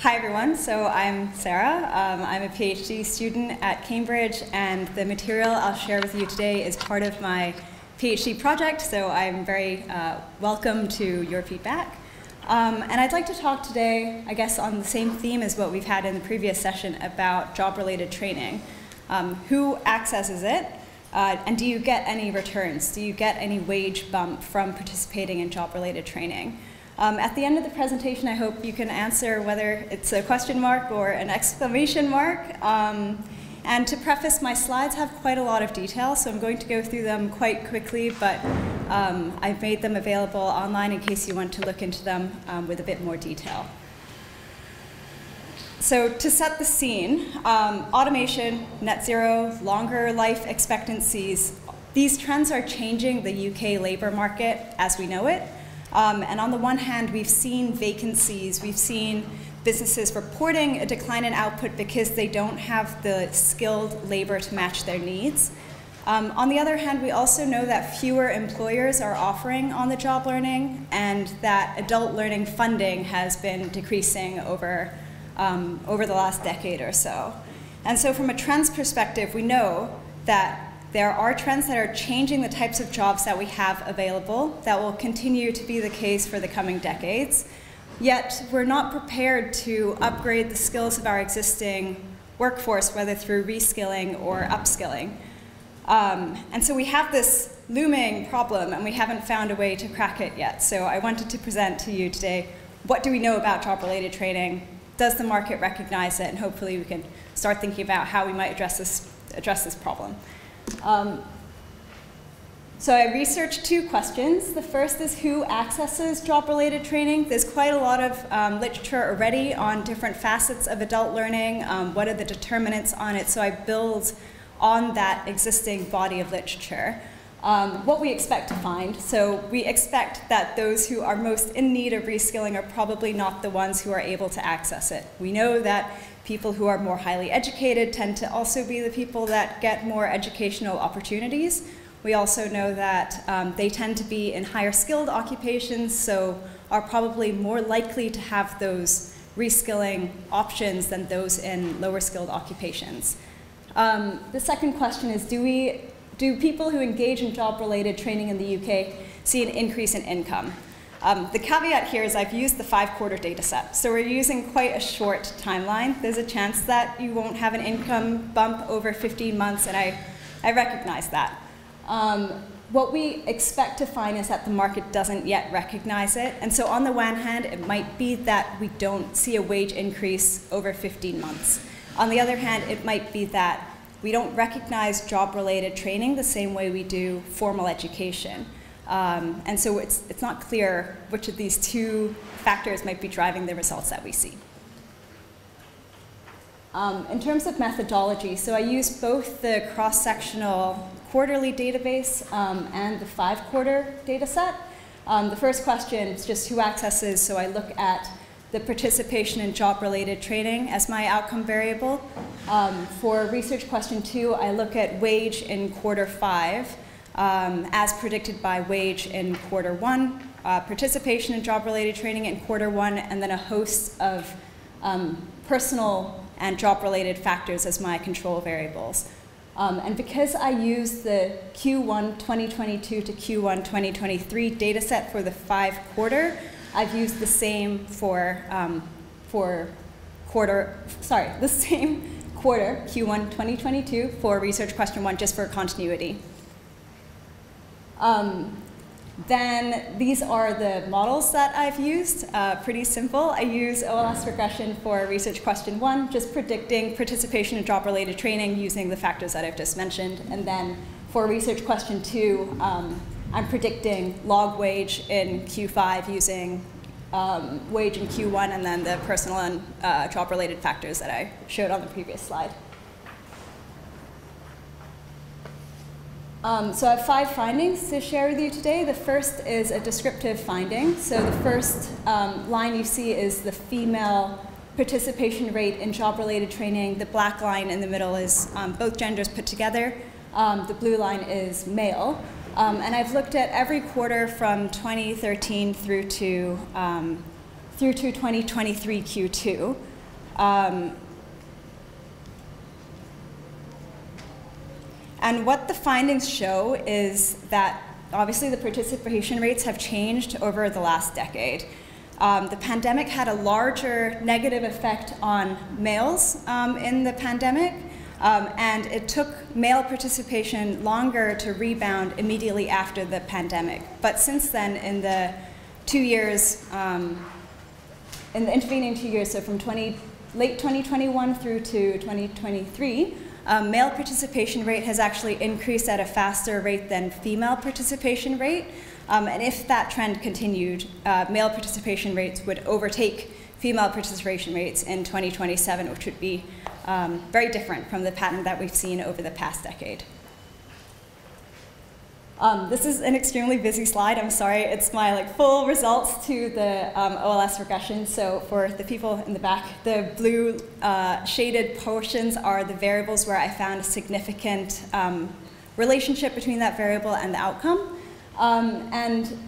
Hi everyone, so I'm Sarah. I'm a PhD student at Cambridge, and the material I'll share with you today is part of my PhD project, so I'm very welcome to your feedback. And I'd like to talk today, I guess, on the same theme as what we've had in the previous session about job-related training. Who accesses it, and do you get any returns? Do you get any wage bump from participating in job-related training? At the end of the presentation, I hope you can answer whether it's a question mark or an exclamation mark. And to preface, my slides have quite a lot of detail, so I'm going to go through them quite quickly, but I've made them available online in case you want to look into them with a bit more detail. So to set the scene, automation, net zero, longer life expectancies, these trends are changing the UK labour market as we know it. And on the one hand, we've seen vacancies, we've seen businesses reporting a decline in output because they don't have the skilled labor to match their needs. On the other hand, we also know that fewer employers are offering on-the-job learning, and that adult learning funding has been decreasing over the last decade or so. And so from a trends perspective, we know that there are trends that are changing the types of jobs that we have available. That will continue to be the case for the coming decades. Yet, we're not prepared to upgrade the skills of our existing workforce, whether through reskilling or upskilling. And so we have this looming problem, and we haven't found a way to crack it yet. So I wanted to present to you today, what do we know about job-related training? Does the market recognize it? And hopefully, we can start thinking about how we might address this problem. So I researched two questions. The first is, who accesses job-related training? There's quite a lot of literature already on different facets of adult learning. What are the determinants on it? So I build on that existing body of literature. What we expect to find. So we expect that those who are most in need of reskilling are probably not the ones who are able to access it. We know that people who are more highly educated tend to also be the people that get more educational opportunities. We also know that they tend to be in higher skilled occupations, so are probably more likely to have those reskilling options than those in lower skilled occupations. The second question is, do people who engage in job-related training in the UK see an increase in income? The caveat here is I've used the 5-quarter data set, so we're using quite a short timeline. There's a chance that you won't have an income bump over 15 months, and I recognize that. What we expect to find is that the market doesn't yet recognize it, and so on the one hand, it might be that we don't see a wage increase over 15 months. On the other hand, it might be that we don't recognize job-related training the same way we do formal education. And so it's not clear which of these two factors might be driving the results that we see. In terms of methodology, so I use both the cross-sectional quarterly database and the 5-quarter data set. The first question is just who accesses, so I look at the participation in job-related training as my outcome variable. For research question 2, I look at wage in quarter 5 as predicted by wage in quarter 1, participation in job-related training in quarter 1, and then a host of personal and job-related factors as my control variables. And because I use the Q1 2022 to Q1 2023 data set for the 5-quarter, I've used the same quarter Q1 2022 for research question 1 just for continuity. Then these are the models that I've used, pretty simple. I use OLS regression for research question 1, just predicting participation in job-related training using the factors that I've just mentioned. And then for research question 2, I'm predicting log wage in Q5 using wage in Q1 and then the personal and job-related factors that I showed on the previous slide. So I have 5 findings to share with you today. The first is a descriptive finding. So the first line you see is the female participation rate in job-related training. The black line in the middle is both genders put together. The blue line is male. And I've looked at every quarter from 2013 through to through to 2023 Q2. And what the findings show is that obviously the participation rates have changed over the last decade. The pandemic had a larger negative effect on males in the pandemic, and it took male participation longer to rebound immediately after the pandemic. But since then, in the 2 years, in the intervening 2 years, so from late 2021 through to 2023, male participation rate has actually increased at a faster rate than female participation rate. And if that trend continued, male participation rates would overtake female participation rates in 2027, which would be very different from the pattern that we've seen over the past decade. This is an extremely busy slide. I'm sorry. It's my full results to the OLS regression. So for the people in the back, the blue shaded portions are the variables where I found a significant relationship between that variable and the outcome. And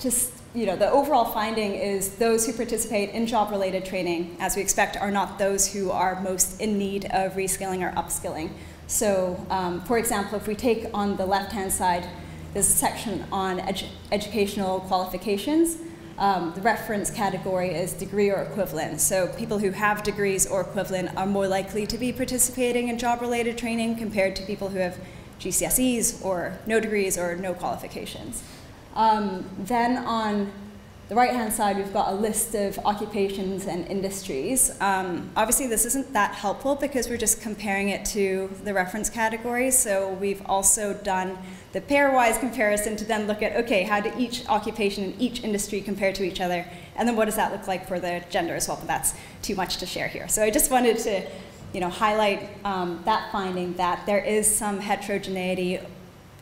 just, the overall finding is those who participate in job-related training, as we expect, are not those who are most in need of reskilling or upskilling. So, for example, if we take on the left-hand side, there's a section on educational qualifications. The reference category is degree or equivalent. So people who have degrees or equivalent are more likely to be participating in job-related training compared to people who have GCSEs or no degrees or no qualifications. Then on the right-hand side, we've got a list of occupations and industries. Obviously, this isn't that helpful because we're just comparing it to the reference categories. So we've also done the pairwise comparison to then look at, okay, how do each occupation and each industry compare to each other? And then what does that look like for the gender as well? But that's too much to share here. So I just wanted to highlight that finding that there is some heterogeneity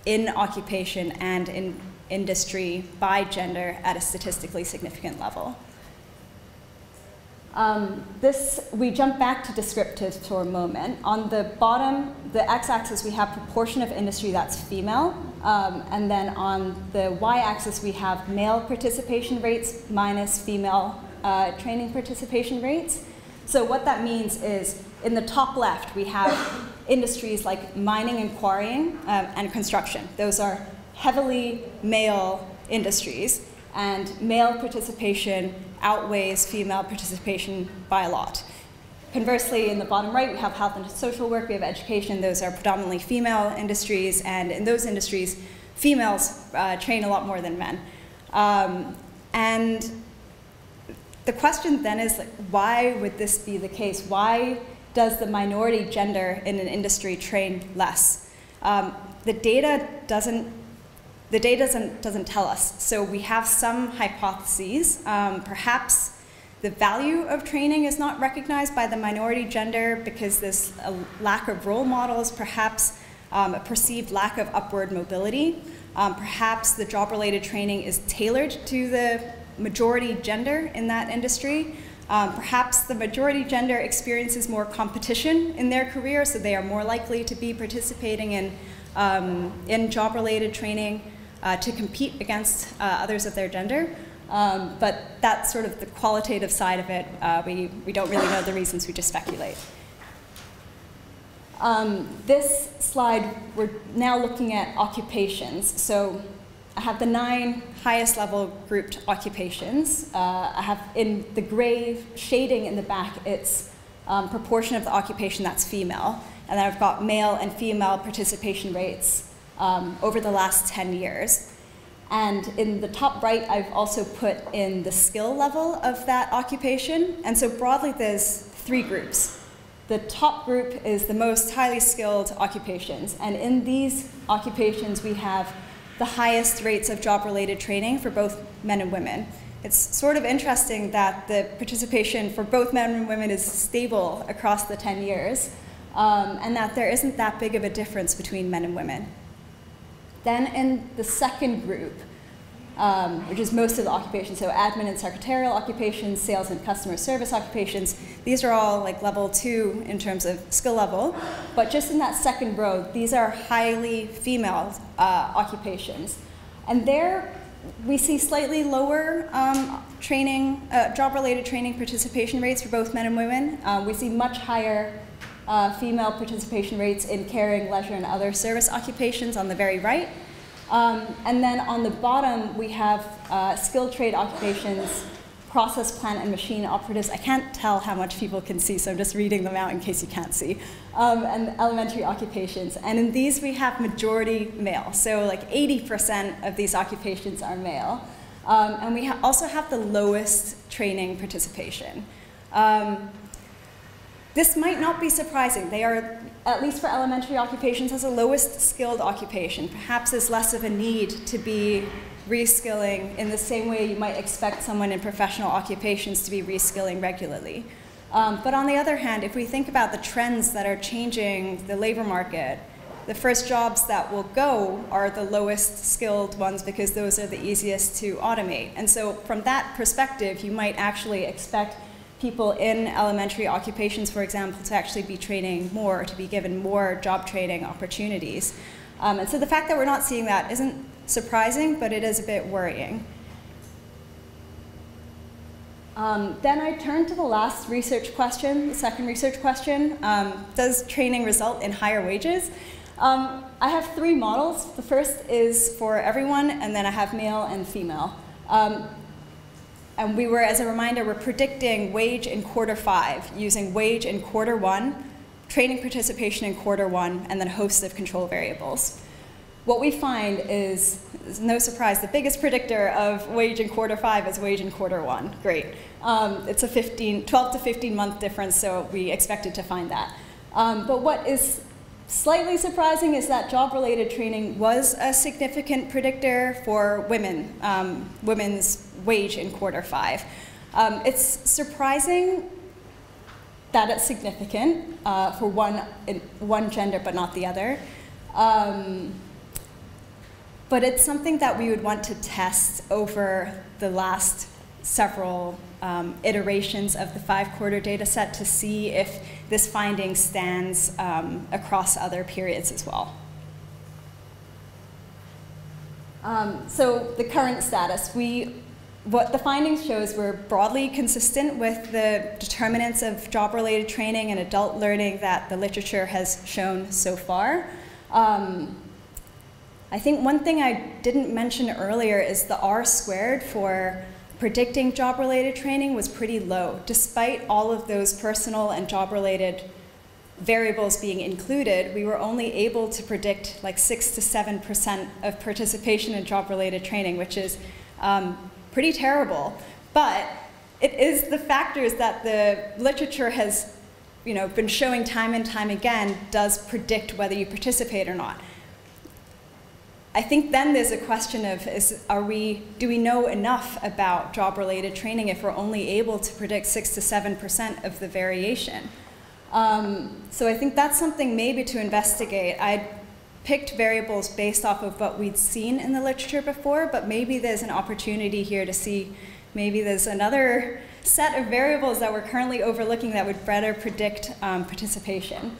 in occupation and in industry by gender at a statistically significant level. We jump back to descriptive for a moment. On the bottom, the x-axis, we have proportion of industry that's female. And then on the y-axis, we have male participation rates minus female training participation rates. So what that means is, in the top left, we have industries like mining and quarrying and construction. Those are heavily male industries, and male participation outweighs female participation by a lot. Conversely, in the bottom right, we have health and social work, we have education. Those are predominantly female industries, and in those industries, females train a lot more than men. And the question then is, why would this be the case? Why does the minority gender in an industry train less? The data doesn't tell us. So we have some hypotheses. Perhaps the value of training is not recognized by the minority gender because there's a lack of role models, perhaps a perceived lack of upward mobility. Perhaps the job-related training is tailored to the majority gender in that industry. Perhaps the majority gender experiences more competition in their career, so they are more likely to be participating in job-related training to compete against others of their gender. But that's sort of the qualitative side of it. We don't really know the reasons, we just speculate. This slide, we're now looking at occupations. So I have the 9 highest level grouped occupations. I have in the gray shading in the back, it's proportion of the occupation that's female. And then I've got male and female participation rates over the last 10 years. And in the top right, I've also put in the skill level of that occupation. And so broadly, there's 3 groups. The top group is the most highly skilled occupations. And in these occupations, we have the highest rates of job-related training for both men and women. It's sort of interesting that the participation for both men and women is stable across the 10 years, and that there isn't that big of a difference between men and women. Then in the second group, which is most of the occupations, so admin and secretarial occupations, sales and customer service occupations, these are all level 2 in terms of skill level. But just in that second row, these are highly female occupations. And they're we see slightly lower job-related training participation rates for both men and women. We see much higher female participation rates in caring, leisure, and other service occupations on the very right. And then on the bottom, we have skilled trade occupations, process plant and machine operatives. I can't tell how much people can see, so I'm just reading them out in case you can't see, and elementary occupations. And in these, we have majority male. So like 80% of these occupations are male. And we also have the lowest training participation. This might not be surprising. They are, at least for elementary occupations, as the lowest skilled occupation. Perhaps there's less of a need to be reskilling in the same way you might expect someone in professional occupations to be reskilling regularly. But on the other hand, if we think about the trends that are changing the labor market, the first jobs that will go are the lowest skilled ones because those are the easiest to automate. And so from that perspective, you might actually expect people in elementary occupations, for example, to actually be training more, to be given more job training opportunities. And so the fact that we're not seeing that isn't surprising, but it is a bit worrying. Then I turn to the last research question, the second research question. Does training result in higher wages? I have three models. The first is for everyone, and then I have male and female. And we were, as a reminder, we're predicting wage in quarter five, using wage in quarter one, training participation in quarter one, and then a host of control variables. What we find is, no surprise, the biggest predictor of wage in quarter five is wage in quarter one. Great. It's a 12 to 15 month difference, so we expected to find that. But what is slightly surprising is that job-related training was a significant predictor for women, women's wage in quarter five. It's surprising that it's significant for one gender but not the other. But it's something that we would want to test over the last several iterations of the five-quarter data set to see if this finding stands across other periods as well. So the current status, what the findings shows were broadly consistent with the determinants of job-related training and adult learning that the literature has shown so far. I think one thing I didn't mention earlier is the R-squared for predicting job-related training was pretty low, despite all of those personal and job-related variables being included. We were only able to predict like 6 to 7% of participation in job-related training, which is pretty terrible. But it is the factors that the literature has, been showing time and time again does predict whether you participate or not. I think then there's a question of, do we know enough about job-related training if we're only able to predict 6 to 7% of the variation? So I think that's something maybe to investigate. I picked variables based off of what we'd seen in the literature before, but maybe there's an opportunity here to see, maybe there's another set of variables that we're currently overlooking that would better predict participation.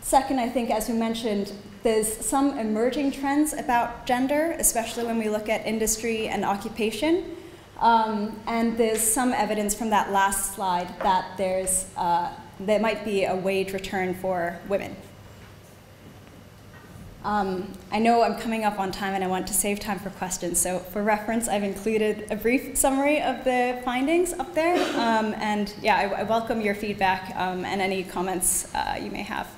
Second, I think, as we mentioned, there's some emerging trends about gender, especially when we look at industry and occupation. And there's some evidence from that last slide that there might be a wage return for women. I know I'm coming up on time and I want to save time for questions. So for reference, I've included a brief summary of the findings up there. And yeah, I welcome your feedback and any comments you may have.